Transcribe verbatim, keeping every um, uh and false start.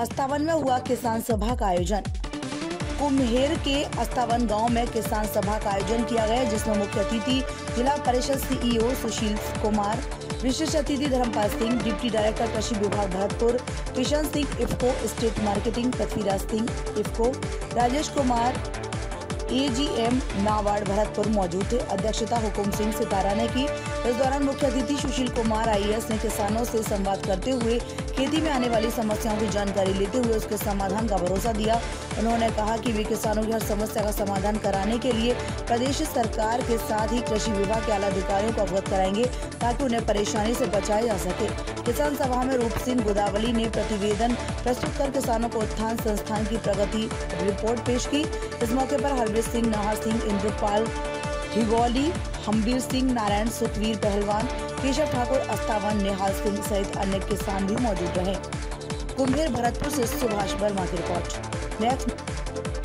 अस्तावन में हुआ किसान सभा का आयोजन। कुम्हेर के अस्तावन गांव में किसान सभा का आयोजन किया गया, जिसमें मुख्य अतिथि जिला परिषद सीईओ सुशील कुमार, विशेष अतिथि धर्मपाल सिंह, डिप्टी डायरेक्टर कृषि विभाग Bharatpur Kishan Singh IFFCO, state marketing Prithviraj Singh IFFCO, Rajesh Kumar AGM NABARD Bharatpur मौजूद थे। अध्यक्षता हुकुम सिंह सितारा ने की। इस दौरान मुख्य अतिथि सुशील कुमार आईएएस ने किसानों से संवाद करते हुए खेती में आने वाली समस्याओं की जानकारी लेते हुए उसके समाधान का भरोसा दिया। उन्होंने कहा कि वे किसानों की हर समस्या का समाधान कराने के लिए प्रदेश सरकार के साथ ही कृषि विभाग के आला अधिकारियों को अवगत कराएंगे ताकि उन्हें परेशानी से बचाया जा सके। किसान सभा में रूप सिंह गोदावरी ने प्रतिवेदन प्रस्तुत कर किसानों को उत्थान संस्थान की प्रगति रिपोर्ट पेश की। इस मौके पर हम्बीर सिंह, नाहा सिंह, इंद्रपाल, हिगोली, हम्बीर सिंह, नारायण, सुखवीर, पहलवान, केशव ठाकुर, अस्तावन, नेहाल सिंह सहित अन्य किसान भी मौजूद रहे। कुम्हेर भरतपुर से सुभाष बर्मा की रिपोर्ट।